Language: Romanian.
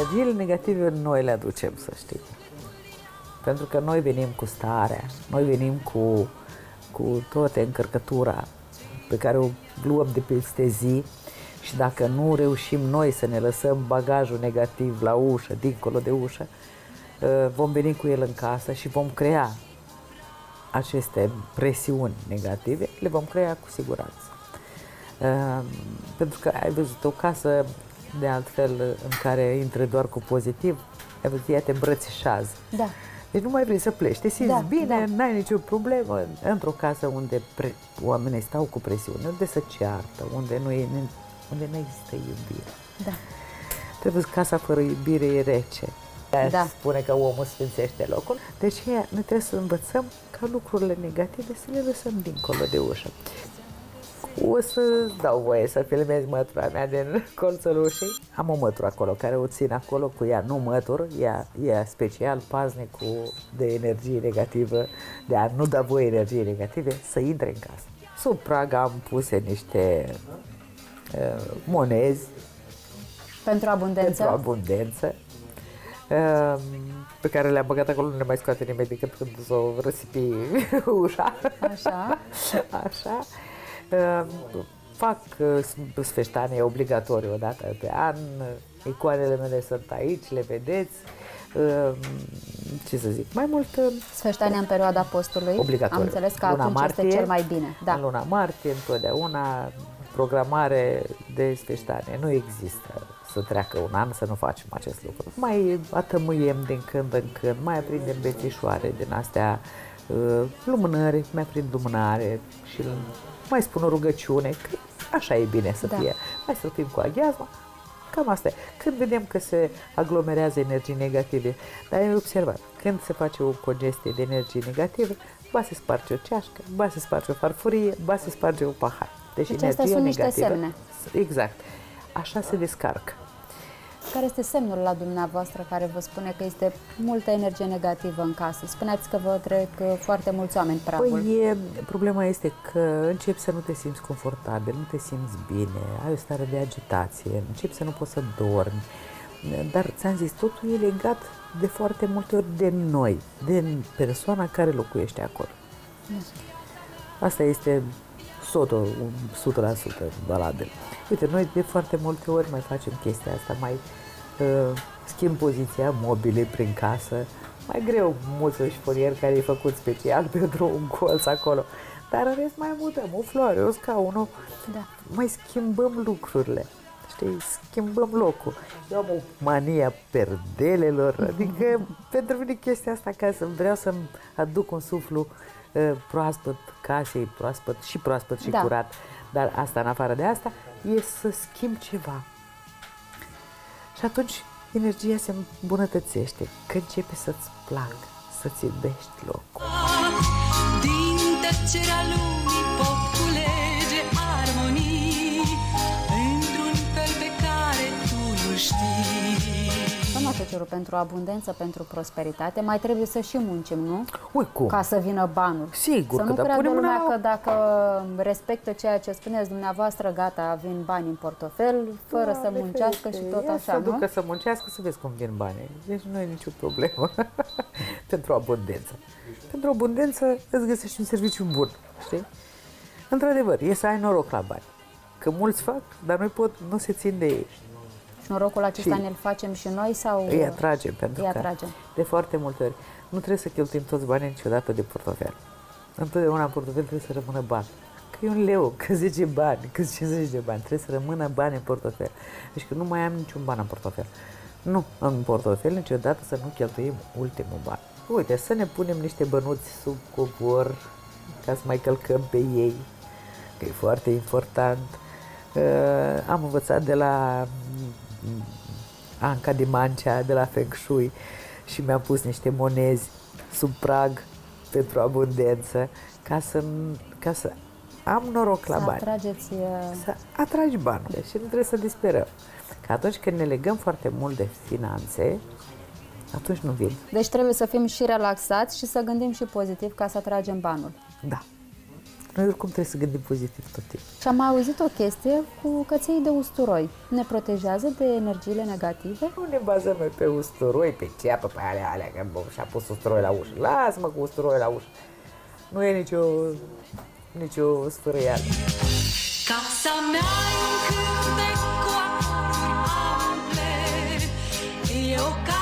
Energiile negative noi le aducem, să știi. Pentru că noi venim cu starea, noi venim cu toată încărcătura pe care o luăm de peste zi și dacă nu reușim noi să ne lăsăm bagajul negativ la ușă, dincolo de ușă, vom veni cu el în casă și vom crea aceste presiuni negative, le vom crea cu siguranță. Pentru că ai văzut o casă de altfel în care intră doar cu pozitiv, ai văzut, ea te îmbrățișează. Da. Deci nu mai vrei să pleci, te simți bine, n-ai nicio problemă. Într-o casă unde oamenii stau cu presiune, unde se ceartă, unde nu există iubire. Da. Tu ai văzut, casa fără iubire e rece. Da. Spune că omul sfințește locul. Deci noi trebuie să învățăm ca lucrurile negative să le lăsăm dincolo de ușă. O să-ți dau voie să filmez mătura mea din colțul ușii. Am o mătură acolo, care o țin acolo cu ea, nu mătur, ea special paznicul de energie negativă, de a nu da voie energie negative să intre în casă. Sub prag am puse niște monezi. Pentru abundență? Pentru abundență. Pe care le-am băgat acolo, nu le mai scoate nimeni decât când s-o răsipi ușa. Așa. Așa. Fac sfeștanie obligatoriu o dată pe an, icoanele mele sunt aici, le vedeți, ce să zic, mai mult... Sfeștania în perioada postului, obligatoriu. Am înțeles că luna atunci martie, este cel mai bine. Da. În luna martie, întotdeauna, programare de sfeștanie, nu există să treacă un an să nu facem acest lucru. Mai atămâiem din când în când, mai aprindem bețișoare din astea, lumânări, mai aprind lumânare și... mai spun o rugăciune, că așa e bine să fie. Mai străpim cu aghiazma, cam asta e. Când vedem că se aglomerează energii negative, dar ai observat, când se face o congestie de energii negative, ba se sparge o ceașcă, ba se sparge o farfurie, ba se sparge o pahar. Deci astea sunt niște semne. Exact. Așa se descarcă. Care este semnul la dumneavoastră care vă spune că este multă energie negativă în casă? Spuneați că vă trec foarte mulți oameni pragul. Păi, problema este că începi să nu te simți confortabil, nu te simți bine, ai o stare de agitație, începi să nu poți să dormi. Dar, ți-am zis, totul e legat de foarte multe ori de noi, de persoana care locuiește acolo. Asta este... 100% valabil. Uite, noi de foarte multe ori mai facem chestia asta, mai schimb poziția mobilei prin casă. Mai greu mulți șfonieri care e făcut special pentru un colț acolo. Dar în rest mai mutăm o floare, o scaună, mai schimbăm lucrurile. Știi, schimbăm locul. Eu am o mania perdelelor, adică pentru mine chestia asta ca să vreau să-mi aduc un suflu proaspăt casei, proaspăt și curat, dar asta în afară de asta e să schimb ceva. Și atunci energia se îmbunătățește, că începe să-ți placă, să-ți iubești locul. Din tăcerea lumii pot culege armonii într-un fel pe care tu nu știi. Pentru abundență, pentru prosperitate, mai trebuie să și muncim, nu? Ui, cum? Ca să vină banul. Sigur, să nu creadă lumea că dacă respectă ceea ce spuneți dumneavoastră, gata, vin bani în portofel, fără să muncească și tot așa, nu? Să ducă să muncească, să vezi cum vin banii. Deci nu e nicio problemă. Pentru abundență. Pentru abundență îți găsești un serviciu bun, știi? Într-adevăr, e să ai noroc la bani. Că mulți fac, dar nu se țin de ei. Norocul acesta ne-l facem și noi sau... Îi atragem, pentru că de foarte multe ori nu trebuie să cheltuim toți banii niciodată de portofel. Întotdeauna în portofel trebuie să rămână bani. Că e un leu, că 10 bani, că 50 de bani, trebuie să rămână bani în portofel. Deci că nu mai am niciun ban în portofel. Nu, în portofel niciodată să nu cheltuim ultimul ban. Uite, să ne punem niște bănuți sub covor ca să mai călcăm pe ei, că e foarte important. Am învățat de la... Anca de Mancea, de la Feng Shui, și mi-am pus niște monezi sub prag pentru abundență, ca să am noroc la bani. Să atragi bani. Și nu trebuie să disperăm. Că atunci când ne legăm foarte mult de finanțe, atunci nu vin. Deci trebuie să fim și relaxați și să gândim și pozitiv ca să atragem banul. Da. Noi oricum trebuie să gândim pozitiv tot timpul. Și am auzit o chestie cu căței de usturoi. Ne protejează de energiile negative? Nu ne bazăm noi pe usturoi, pe ceapă, pe alea, că și-a pus usturoi la ușă. Lasă-mă cu usturoi la ușă. Nu e nicio sfârâială. Casa mea e un cântec cu apuri ample, e o casă.